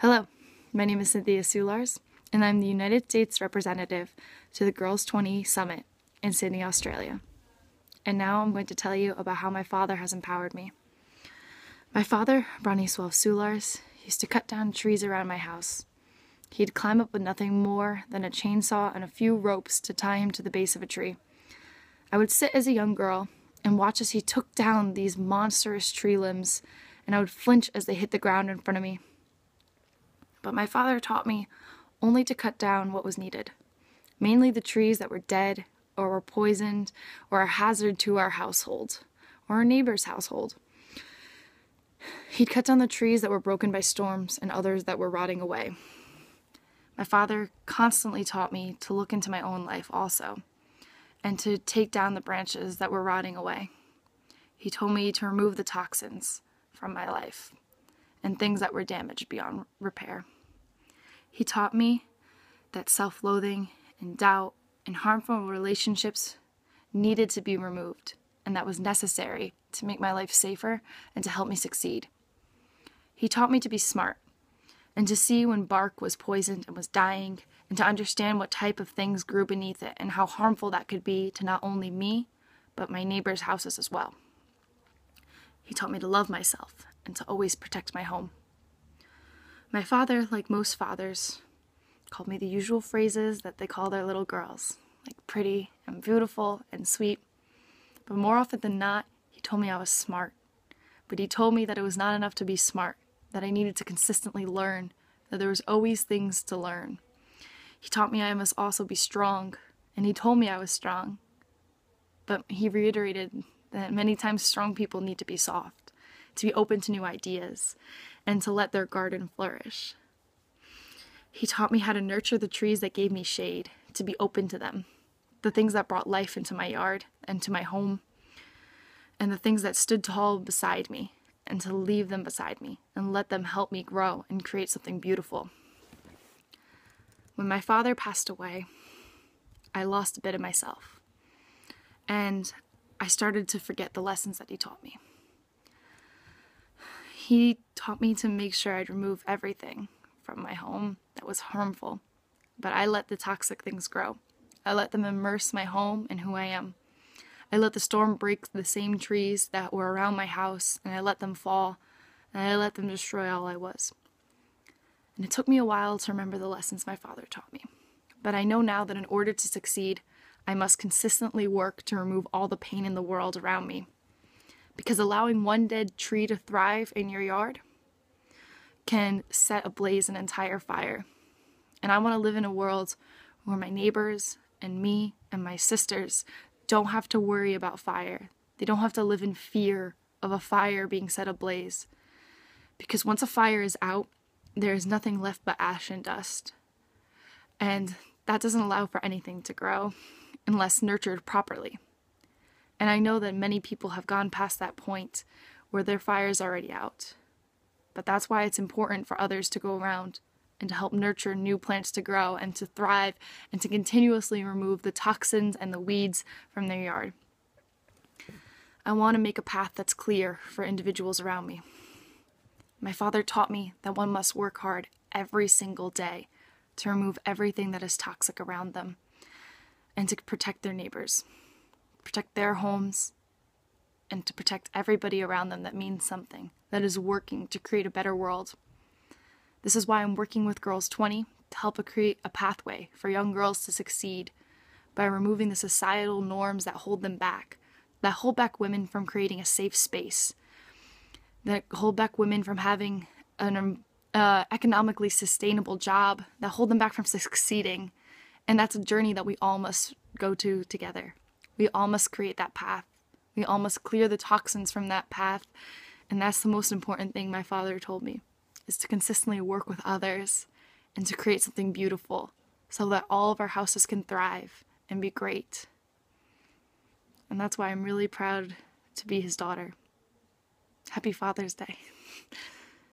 Hello, my name is Cynthia Sularz, and I'm the United States representative to the Girls' 20 Summit in Sydney, Australia. And now I'm going to tell you about how my father has empowered me. My father, Ronnie Swal Sulars, used to cut down trees around my house. He'd climb up with nothing more than a chainsaw and a few ropes to tie him to the base of a tree. I would sit as a young girl and watch as he took down these monstrous tree limbs, and I would flinch as they hit the ground in front of me. But my father taught me only to cut down what was needed, mainly the trees that were dead or were poisoned or a hazard to our household or our neighbor's household. He'd cut down the trees that were broken by storms and others that were rotting away. My father constantly taught me to look into my own life also, and to take down the branches that were rotting away. He told me to remove the toxins from my life and things that were damaged beyond repair. He taught me that self-loathing and doubt and harmful relationships needed to be removed, and that was necessary to make my life safer and to help me succeed. He taught me to be smart and to see when bark was poisoned and was dying, and to understand what type of things grew beneath it and how harmful that could be to not only me, but my neighbors' houses as well. He taught me to love myself and to always protect my home. My father, like most fathers, called me the usual phrases that they call their little girls, like pretty and beautiful and sweet. But more often than not, he told me I was smart. But he told me that it was not enough to be smart, that I needed to consistently learn, that there was always things to learn. He taught me I must also be strong, and he told me I was strong. But he reiterated that many times strong people need to be soft, to be open to new ideas, and to let their garden flourish. He taught me how to nurture the trees that gave me shade, to be open to them, the things that brought life into my yard and to my home, and the things that stood tall beside me, and to leave them beside me and let them help me grow and create something beautiful. When my father passed away, I lost a bit of myself, and I started to forget the lessons that he taught me. He taught me to make sure I'd remove everything from my home that was harmful, but I let the toxic things grow. I let them immerse my home and who I am. I let the storm break the same trees that were around my house, and I let them fall, and I let them destroy all I was. And it took me a while to remember the lessons my father taught me. But I know now that in order to succeed, I must consistently work to remove all the pain in the world around me. Because allowing one dead tree to thrive in your yard can set ablaze an entire fire. And I want to live in a world where my neighbors and me and my sisters don't have to worry about fire. They don't have to live in fear of a fire being set ablaze. Because once a fire is out, there is nothing left but ash and dust. And that doesn't allow for anything to grow unless nurtured properly. And I know that many people have gone past that point where their fire is already out. But that's why it's important for others to go around and to help nurture new plants to grow and to thrive and to continuously remove the toxins and the weeds from their yard. I want to make a path that's clear for individuals around me. My father taught me that one must work hard every single day to remove everything that is toxic around them and to protect their neighbors, protect their homes, and to protect everybody around them that means something, that is working to create a better world. This is why I'm working with Girls 20 to help create a pathway for young girls to succeed by removing the societal norms that hold them back, that hold back women from creating a safe space, that hold back women from having an economically sustainable job, that hold them back from succeeding. And that's a journey that we all must go to together. We all must create that path. We all must clear the toxins from that path. And that's the most important thing my father told me, is to consistently work with others and to create something beautiful so that all of our houses can thrive and be great. And that's why I'm really proud to be his daughter. Happy Father's Day.